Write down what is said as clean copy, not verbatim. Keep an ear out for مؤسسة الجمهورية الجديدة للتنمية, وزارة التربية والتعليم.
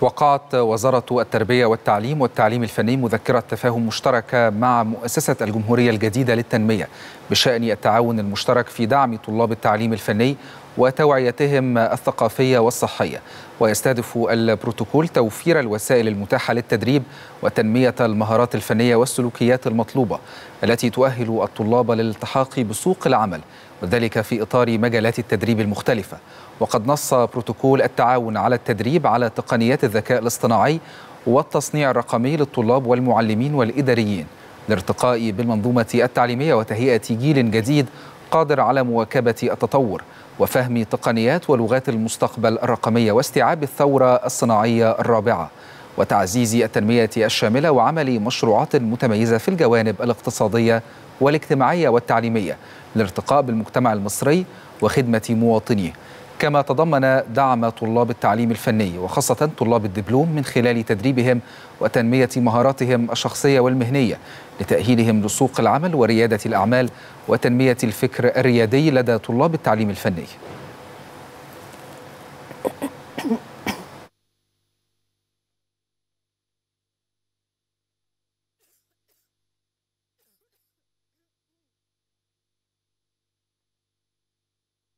وقعت وزارة التربية والتعليم الفني مذكرة تفاهم مشتركة مع مؤسسة الجمهورية الجديدة للتنمية بشأن التعاون المشترك في دعم طلاب التعليم الفني وتوعيتهم الثقافية والصحية، ويستهدف البروتوكول توفير الوسائل المتاحة للتدريب وتنمية المهارات الفنية والسلوكيات المطلوبة التي تؤهل الطلاب للالتحاق بسوق العمل، وذلك في إطار مجالات التدريب المختلفة. وقد نص بروتوكول التعاون على التدريب على تقنيات الذكاء الاصطناعي والتصنيع الرقمي للطلاب والمعلمين والإداريين لارتقاء بالمنظومة التعليمية وتهيئة جيل جديد قادر على مواكبة التطور وفهم تقنيات ولغات المستقبل الرقمية واستيعاب الثورة الصناعية الرابعة، وتعزيز التنمية الشاملة وعمل مشروعات متميزة في الجوانب الاقتصادية والاجتماعية والتعليمية للارتقاء بالمجتمع المصري وخدمة مواطنيه، كما تضمن دعم طلاب التعليم الفني وخاصة طلاب الدبلوم من خلال تدريبهم وتنمية مهاراتهم الشخصية والمهنية لتأهيلهم لسوق العمل وريادة الأعمال وتنمية الفكر الريادي لدى طلاب التعليم الفني.